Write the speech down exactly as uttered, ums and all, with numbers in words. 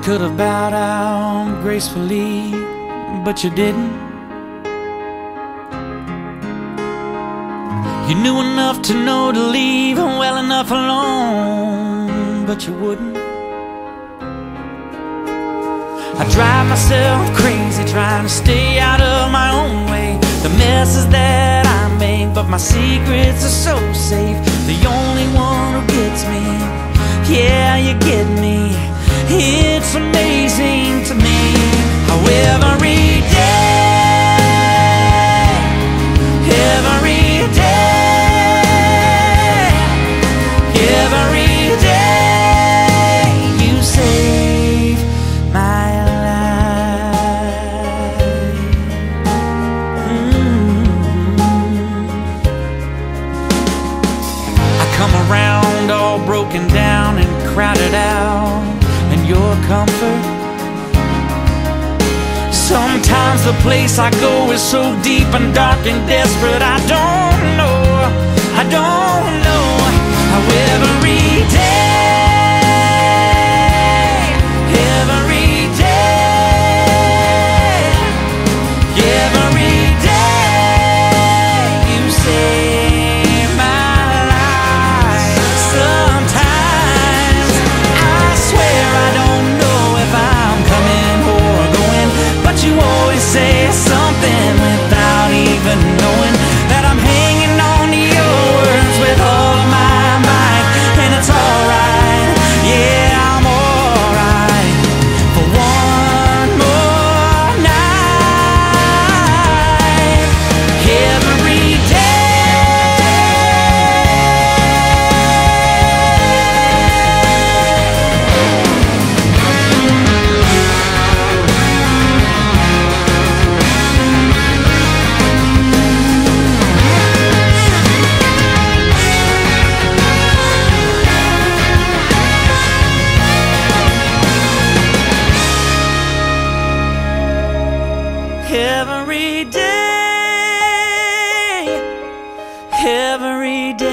You could have bowed out gracefully, but you didn't. You knew enough to know to leave him well enough alone, but you wouldn't. I drive myself crazy trying to stay out of my own way. The messes that I make, but my secrets are so safe. The only one who gets me, yeah, you get me. It's amazing to me how every day, every day, every day you save my life. Mm-hmm. I come around all broken down and crowded out. Your comfort. Sometimes the place I go is so deep and dark and desperate. I don't know, I don't know how every day, every day, every day you save my life. Sometimes I swear I don't say something without even knowing that I'm hanging on to your words with all of my might. And it's alright, yeah, I'm alright for one more night. Every Every day, every day.